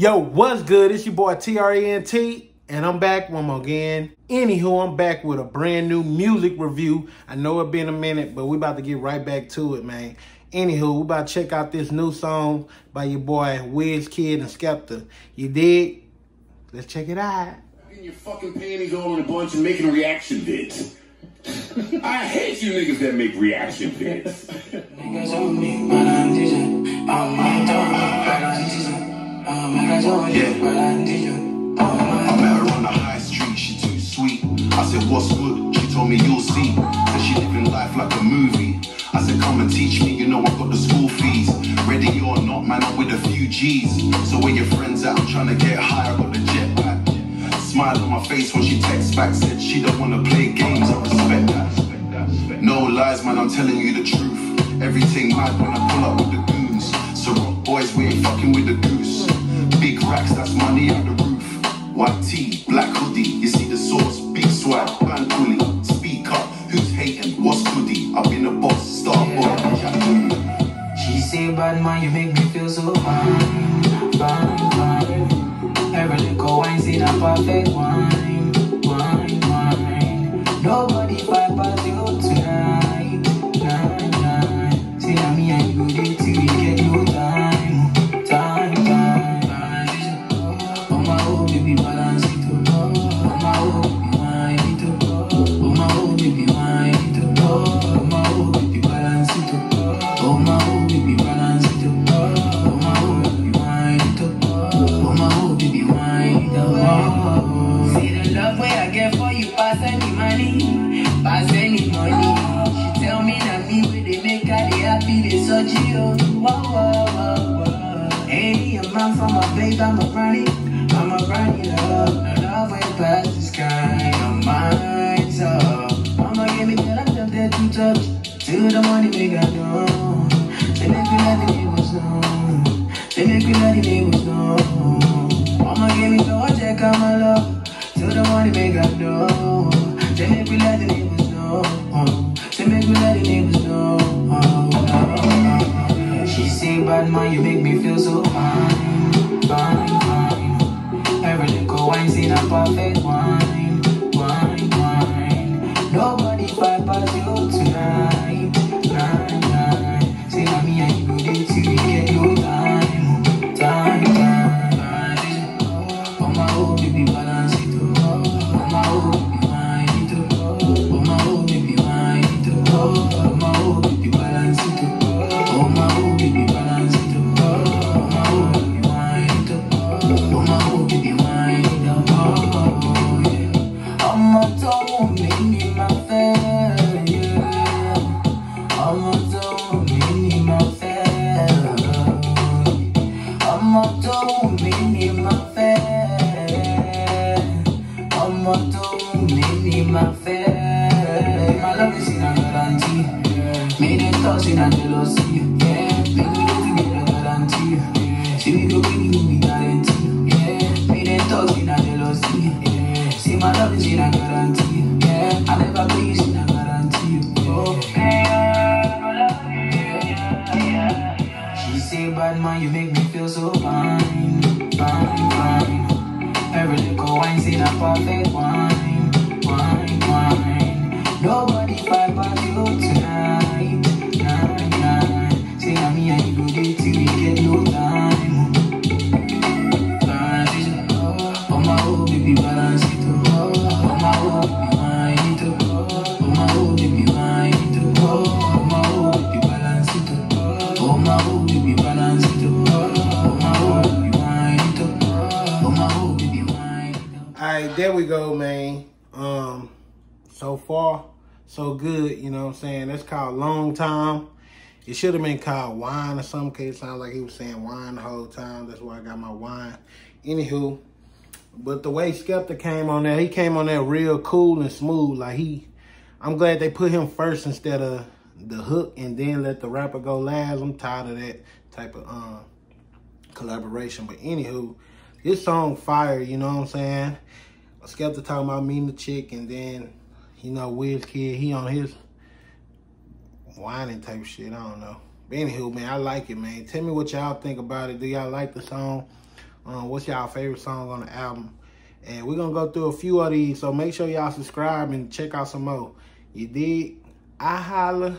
Yo, what's good? It's your boy TRENT, and I'm back one more again. Anywho, I'm back with a brand new music review. I know it's been a minute, but we're about to get right back to it, man. Anywho, we're about to check out this new song by your boy Wizkid and Skepta. You dig? Let's check it out. In your fucking panties all in a bunch and making reaction vids. I hate you niggas that make reaction vids. Niggas on me, I met her on the high street, she too sweet. I said, what's good? She told me, you'll see. Said she living life like a movie. I said, come and teach me, you know I got the school fees. Ready or not, man, I'm with a few G's. So when your friends out, I'm trying to get high, I got the jet back. Smile on my face when she texts back. Said she don't want to play games, I respect that. No lies, man, I'm telling you the truth. Everything mad when I pull up with the goons. So rock boys, we ain't fucking with the goose. Big racks, that's money on the roof. White tee, black hoodie, you see the source. Big swag, band coolie, speak up. Who's hating, what's goodie? I've been a boss, star boy, She say bad man, you make me feel so fine, fine, fine. Every little wine's in a perfect wine, wine, wine. Nobody fight but you tonight, night, night. Say that me and you did till we get you time, time, time. I'm a brownie, love. No love way past the sky, no mind's up. Mama gave me that I'm up there to touch. Till the money make I know. They make me let the neighbors know. Mama gave me no check on my love. Till the money make I know. They make me let the neighbors know. She say bad man, you make me feel so fine. Fine, fine. Every little wine's in a perfect wine, wine, wine. Nobody fight but you tonight, night, night. Say that me and you do this till we get your time, time, time. Oh my oh baby, balance it up. Oh my oh baby, wind it up. Oh my oh baby, wind it up. Oh my oh baby, balance it up. Oh my oh baby, balance it up. Oh my oh baby. There we go, man. So far, so good, you know what I'm saying? That's called Longtime. It should have been called Wine or something, because it sounds like he was saying wine the whole time. That's why I got my wine. Anywho, but the way Skepta came on there, he came on there real cool and smooth. Like I'm glad they put him first instead of the hook and then let the rapper go last. I'm tired of that type of collaboration. But anywho, this song fire, you know what I'm saying? Skepta talking about meeting the chick, and then, you know, Wizkid, he on his whining type shit. I don't know. But anywho, man, I like it, man. Tell me what y'all think about it. Do y'all like the song? What's y'all favorite song on the album? And we're going to go through a few of these, so make sure y'all subscribe and check out some more. You dig? I holla.